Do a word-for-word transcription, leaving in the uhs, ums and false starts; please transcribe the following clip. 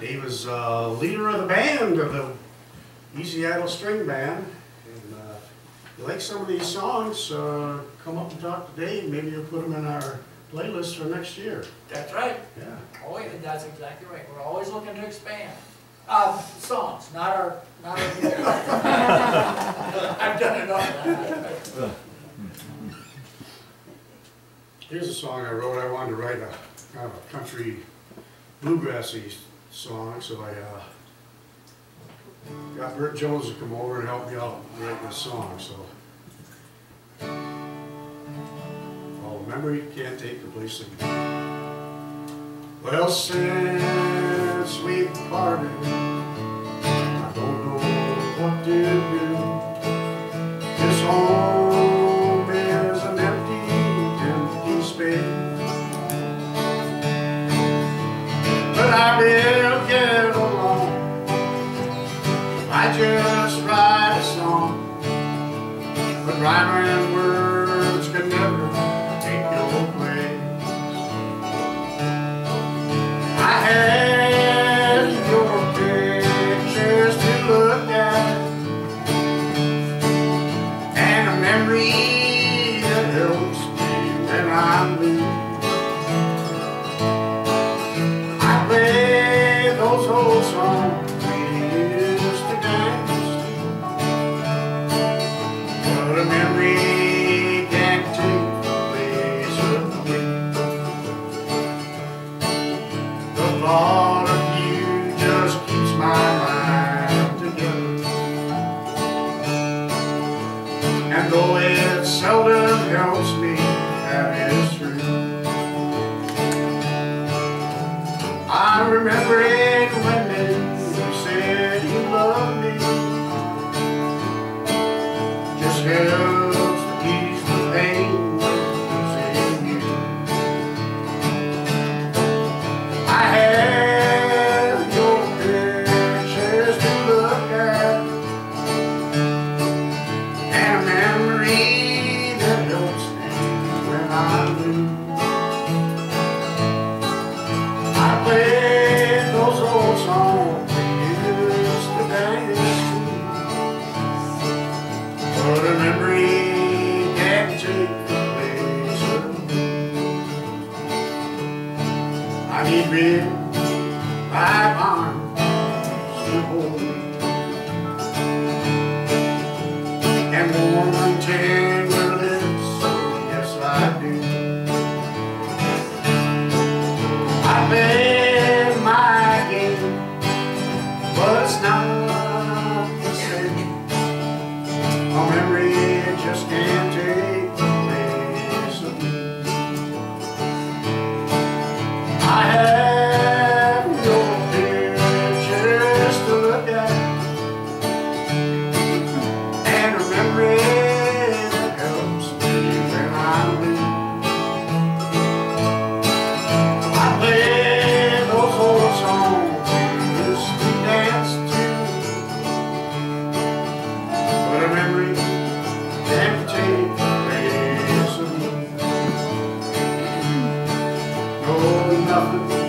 He was uh, leader of the band, of the Easy Addle String Band. And uh, if you like some of these songs, uh, come up and talk to Dave. Maybe you'll put them in our playlist for next year. That's right. Yeah. Oh, yeah, that's exactly right. We're always looking to expand. Uh, songs, not our... Not our I've done enough. Here's a song I wrote. I wanted to write a kind of a country bluegrassy song, so I uh, got Bert Jones to come over and help me out write this song. So, well, memory can't take the place of you. Well, since we parted, I don't know what to do. This home is an empty, empty space. I will get along. I just write a song, but rhyme and words can never take you away. I had your pictures to look at, and a memory that helps me when I'm blue. All of you just keeps my mind together, and though it seldom helps me, that is true. I remember it when you said you loved me, just helps to ease the pain that's in you. I had Big, five arms to hold me, and warm tender lips, yes I do. I play my game, but it's not the same. My memory just can't take the place of me. I have nothing.